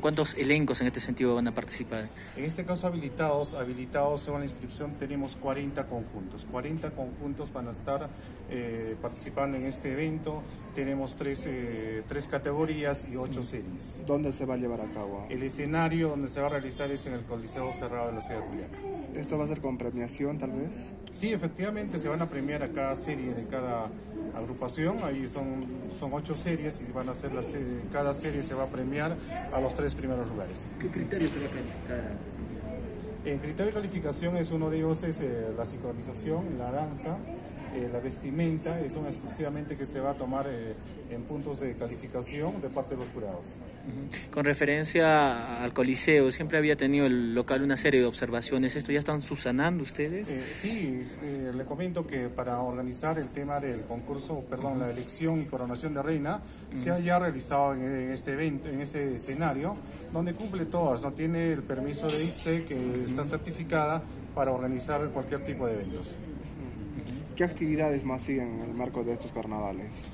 ¿cuántos elencos en este sentido van a participar? En este caso habilitados según la inscripción tenemos 40 conjuntos. 40 conjuntos van a estar participando en este evento. Tenemos tres categorías y 8 series. ¿Dónde se va a llevar a cabo? El escenario donde se va a realizar es en el Coliseo Cerrado de la Ciudad de Culiacán. ¿Esto va a ser con premiación tal vez? Sí, efectivamente se van a premiar a cada serie de cada agrupación. Ahí son 8 series y van a ser cada serie se va a premiar a los 3 primeros lugares. ¿Qué criterios se va a calificar? El criterio de calificación es uno de ellos, es la sincronización, la danza, la vestimenta, es una exclusivamente que se va a tomar en puntos de calificación de parte de los jurados. Con referencia al Coliseo, siempre había tenido el local una serie de observaciones. ¿Esto ya están subsanando ustedes? Sí, le comento que para organizar el tema del concurso, la elección y coronación de reina, se ha ya realizado en este evento, en ese escenario, donde cumple todas, no tiene el permiso de IPSE que está certificada para organizar cualquier tipo de eventos. ¿Qué actividades más siguen en el marco de estos carnavales?